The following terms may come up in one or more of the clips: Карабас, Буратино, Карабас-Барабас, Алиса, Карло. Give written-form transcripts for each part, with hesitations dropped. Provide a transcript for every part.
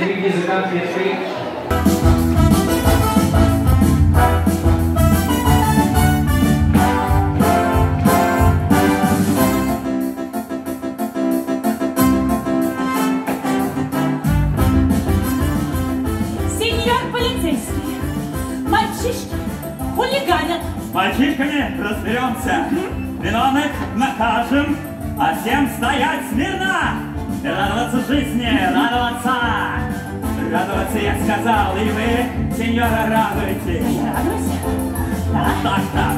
Беги за конфеткой. Мальчишками разберемся, виновных накажем, а всем стоять смирно, радоваться жизни, радоваться. Радоваться, я сказал, и вы, сеньора, радуйтесь. Я радуюсь? Да. Так, так.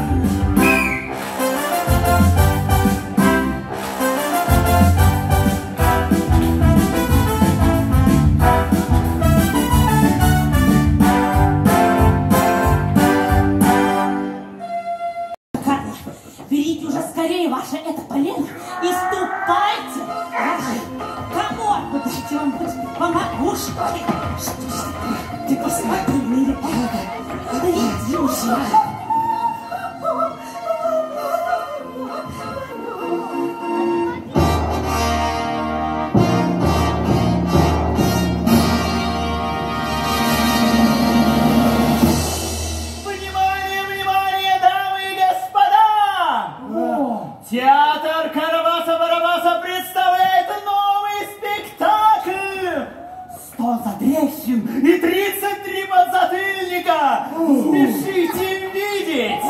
Театр Карабаса-Барабаса представляет новый спектакль! 100 затрещин и 33 подзатыльника! Спешите видеть!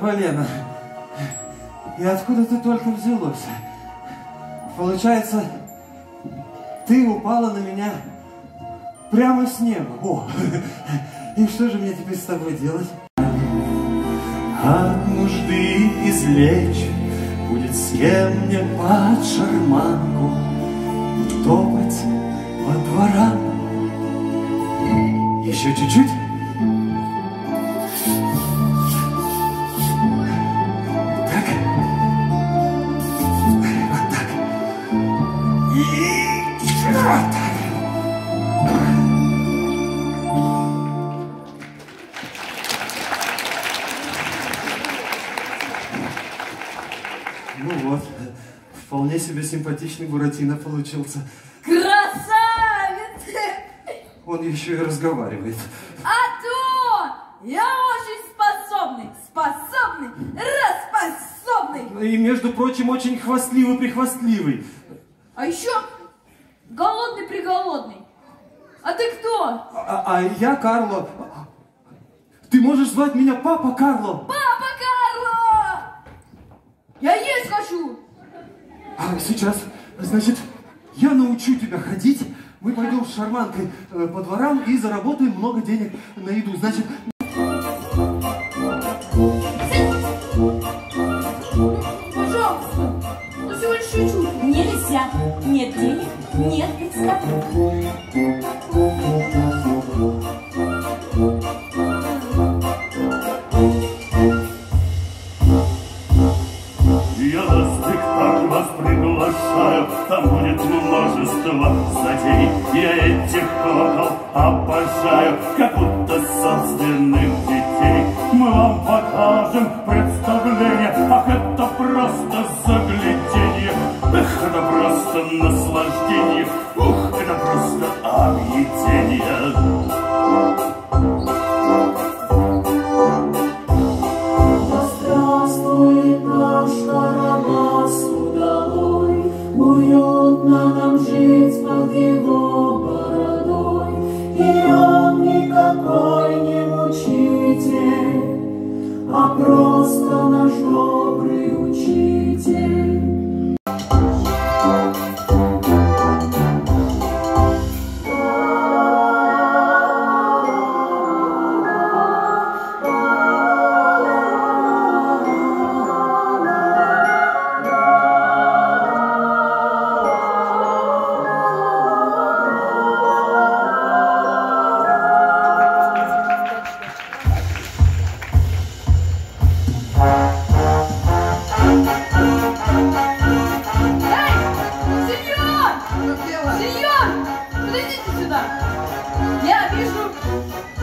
Полено, и откуда ты только взялось? Получается, ты упала на меня прямо с неба. О, и что же мне теперь с тобой делать? От нужды извлечь будет с кем мне под шарманку топать во дворам. Еще чуть-чуть. Вполне себе симпатичный Буратино получился. Красавец! Он еще и разговаривает. А то! Я очень способный! И, между прочим, очень хвастливый-прихвастливый. А еще голодный-приголодный. А ты кто? А я Карло. Ты можешь звать меня Папа Карло? Папа Карло! Я есть хочу! А сейчас, значит, я научу тебя ходить, мы пойдем с шарманкой по дворам и заработаем много денег на еду, значит... Пожалуйста, ну всего лишь чуть-чуть. Нельзя, нет денег, нет представлений. Там будет множество затей. Я этих колокол обожаю, как будто собственных детей. Мы вам покажем представление. Ах, это просто загляденье. Эх, это просто наслаждение. Ух, это просто объедение. Просто наш добрый учитель.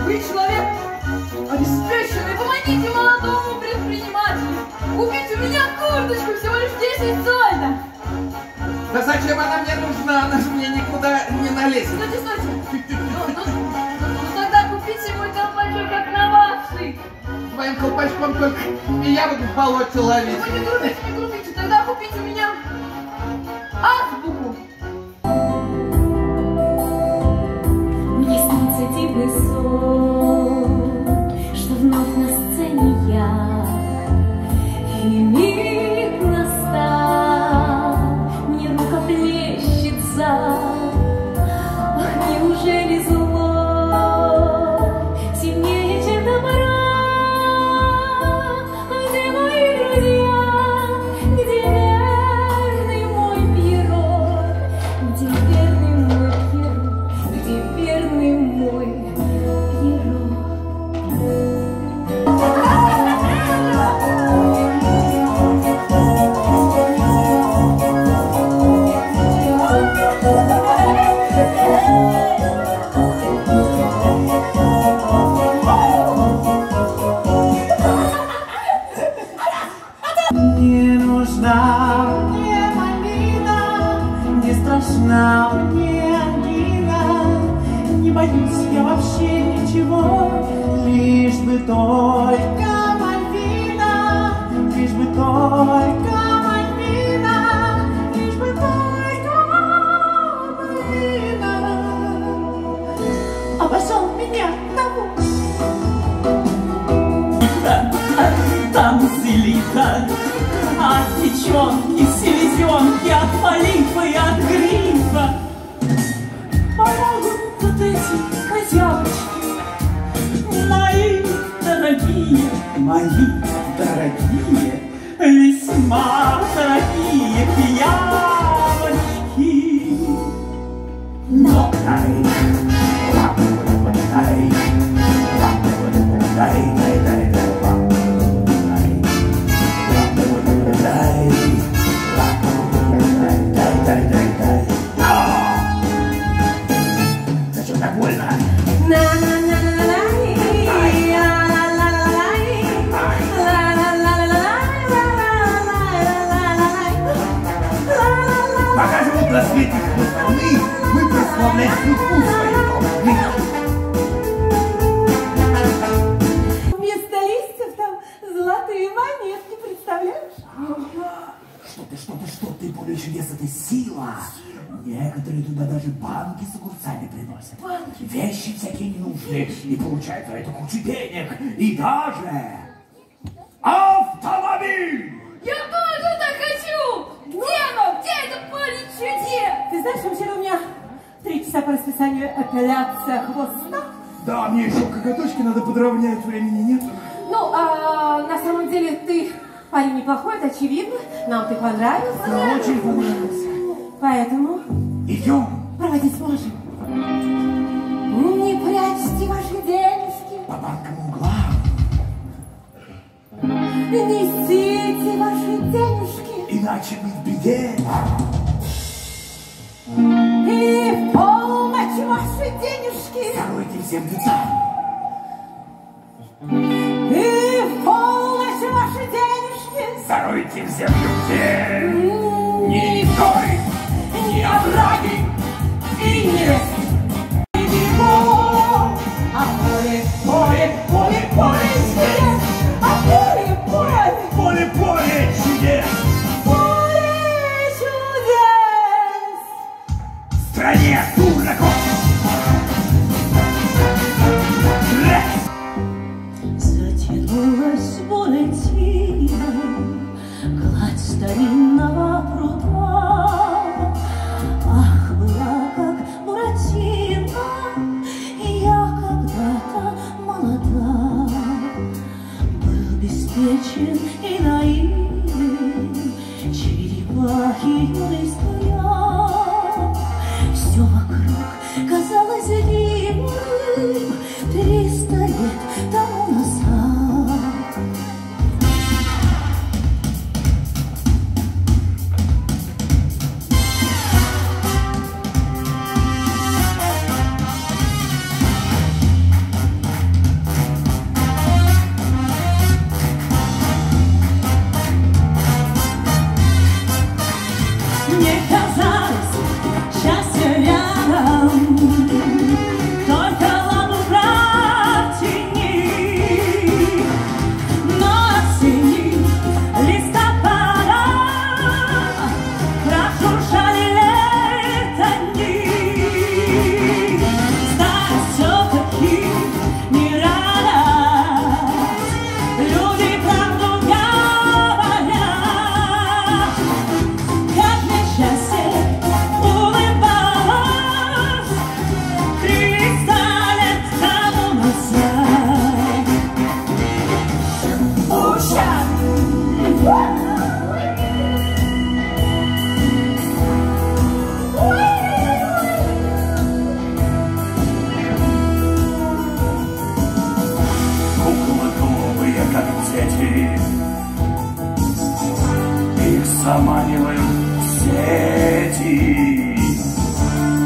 Вы человек обеспеченный, помогите молодому предпринимателю купить у меня курточку всего лишь 10 сольдов. Да зачем она мне нужна? Она же мне никуда не налезет. Стойте, стойте. Ну тогда купите мой колпачок, как на вашей. Твоим колпачком только и я буду в болоте ловить. Вы не крутите, тогда купите у меня азбуку. Мне снится дивный сон, что вновь на сцене я, и миг настал, мне рука плещется. Ах, неужели зло сильнее, чем добра? Где мои друзья? Где верный мой пирог? Где верный мой пирог? Где верный мой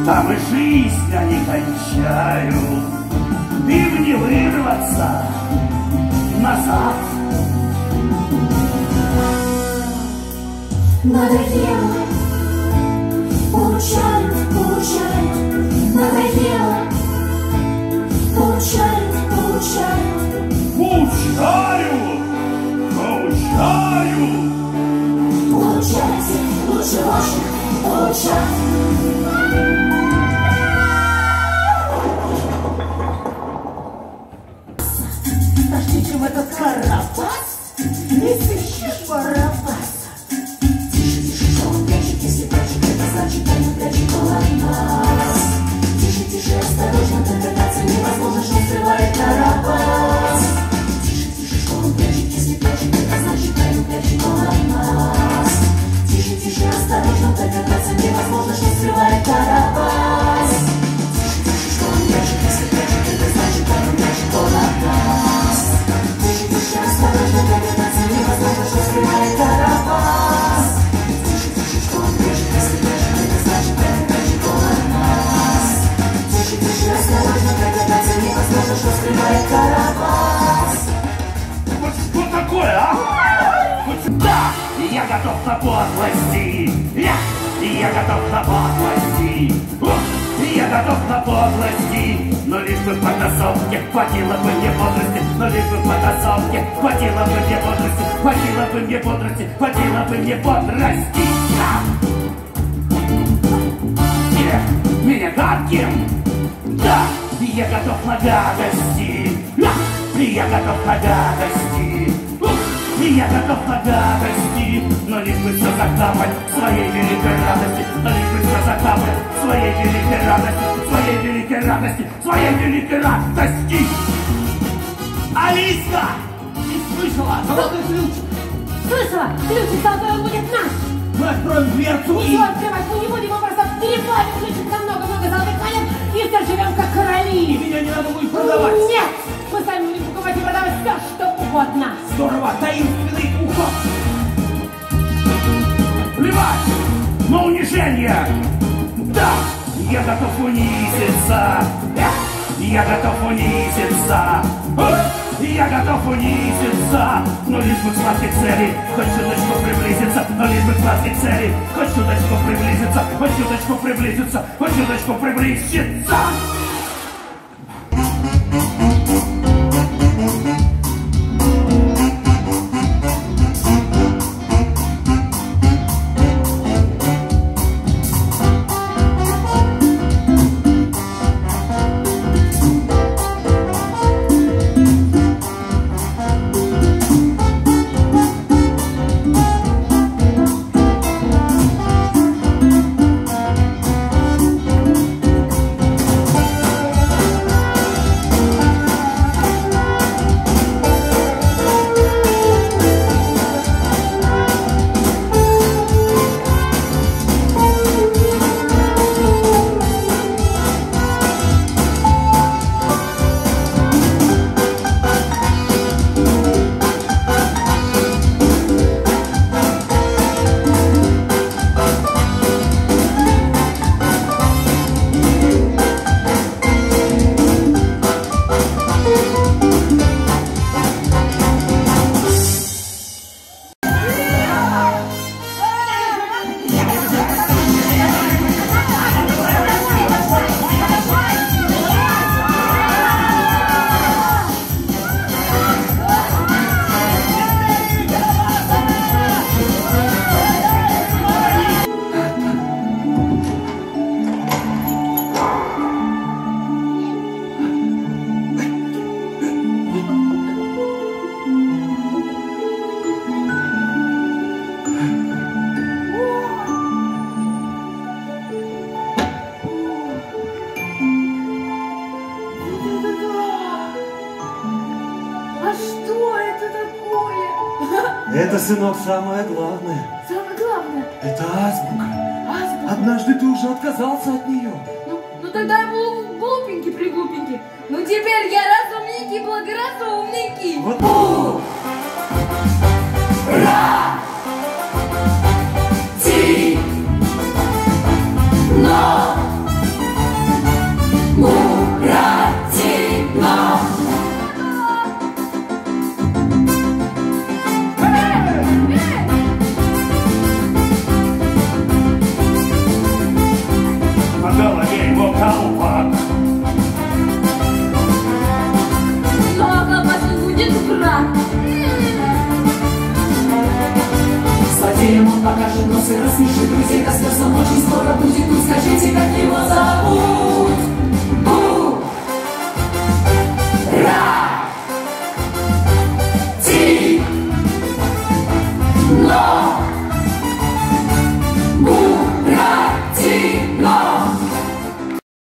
Там и жизнь они кончают, им не вырваться назад. Надоело, получают, получают. Надоело, получают, получают. Получаю, получаю. Получайте, лучше ваших получать. Чем этот Карабас, не сыщешь Барабаса. Тише, тише, что он прячет, если прячет, это значит, он прячет около нас. Тише, тише, осторожно, догадаться невозможно, что скрывает Карабас. Тише, тише, что он прячет, если прячет, это значит, он прячет около нас. Тише, тише, осторожно, догадаться невозможно, что скрывает Карабас. Тише, тише, что он прячет, если прячет, это значит, он прячет около нас. Осторожно, догадаться невозможно, что скрывает Карабас. Тише, тише, что он прячет, если прячет, это значит, он прячет около нас. Тише, тише, осторожно, догадаться невозможно, что скрывает Карабас. Вот что такое, а? Да, я готов на подлости. Я готов на подлости. Я готов на подлости, но лишь бы потасовки хватило бы мне бодрости, но лишь бы потасовки хватило бы мне бодрости, хватило бы мне бодрости, хватило бы мне бодрости. Меня гадким, да, я готов на гадости, я готов на гадости, я готов на гадости, но лишь бы все закапать своей великой радости, но лишь бы все закапать своей великой радости, своей великой радости, своей великой радости. Алиса! Не слышала? Золотой ключ! Слышала! Ключ из золотой, он будет наш! Мы откроем дверцу и... Ничего открывать мы не будем, мы просто переплавим ключик на много-много золотых монет и заживем как короли! И меня не надо будет продавать! Нет! Мы сами будем покупать и продавать все, что угодно! Здорово! Таинственный уход! Плевать на унижение! Да! Я готов унизиться! Я готов унизиться! Я готов унизиться! Но лишь бы к сладкой цели хоть чуточку приблизиться! Но лишь бы к сладкой цели хоть чуточку приблизиться! Хоть чуточку приблизиться! Хоть чуточку приблизиться! Это, сынок, самое главное. Самое главное? Это азбука. Азбука? Однажды ты уже отказался от нее. Ну тогда я был глупенький-приглупенький. Ну теперь я разумненький, благоразумненький. Вот. Буратино! вопросы, рассмеши друзей, до слез, очень скоро будет, пусть скажите, как его зовут.